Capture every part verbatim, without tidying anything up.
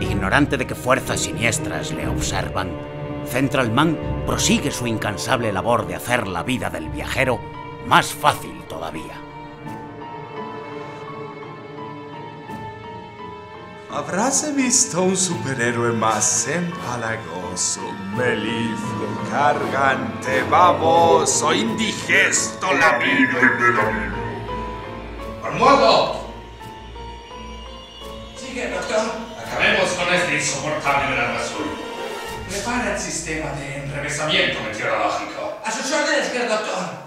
Ignorante de que fuerzas siniestras le observan, Central Man prosigue su incansable labor de hacer la vida del viajero más fácil todavía. ¿Habráse visto un superhéroe más empalagoso, melifluo, gargante, baboso, indigesto, lamido y melamido? ¡Almuerdo! Sigue, doctor. Acabemos con este insoportable gran azul. Prepara el sistema de enrevesamiento meteorológico. A sus órdenes, que el doctor.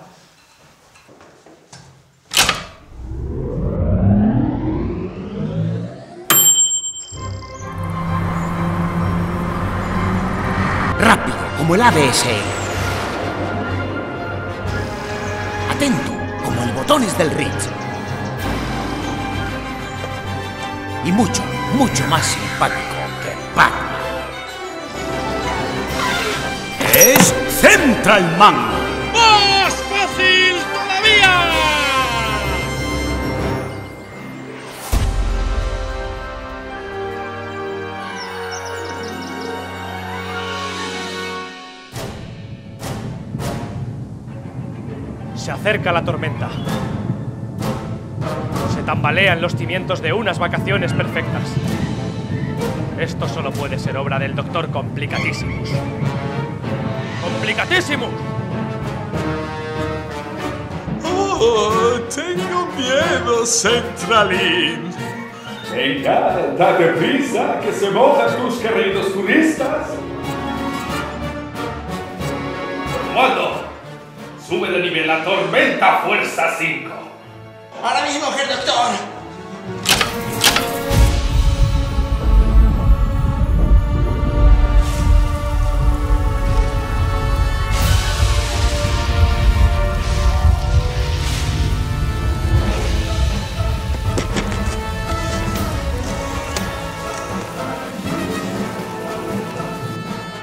Rápido, como el A D S L. Atento, como el botones del Ritz. Y mucho, mucho más simpático que Batman. ¡Es Central Man! ¡Más fácil todavía! Se acerca la tormenta. Se tambalean los cimientos de unas vacaciones perfectas. Esto solo puede ser obra del Doctor Complicatísimus. ¡Complicatísimus! ¡Oh, tengo miedo, Centralín! ¡Venga, date prisa, que se mojan tus queridos turistas! ¡Muerto! ¡Sube de nivel la Tormenta Fuerza cinco! ¡Ahora mismo, Herr Doctor!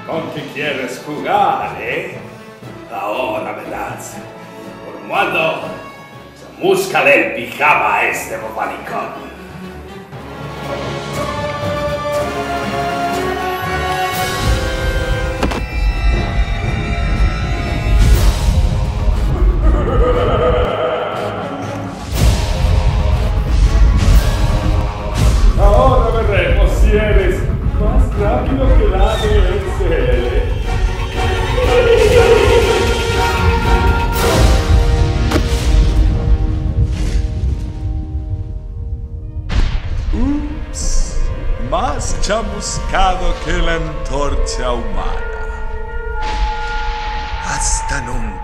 ¿Con qué quieres jugar, eh? Ahora me das. Por cuando se múscale el pijama a este bobalicón. Ahora veremos si eres más rápido que la A D S L. Más chamuscado que la antorcha humana. Hasta nunca.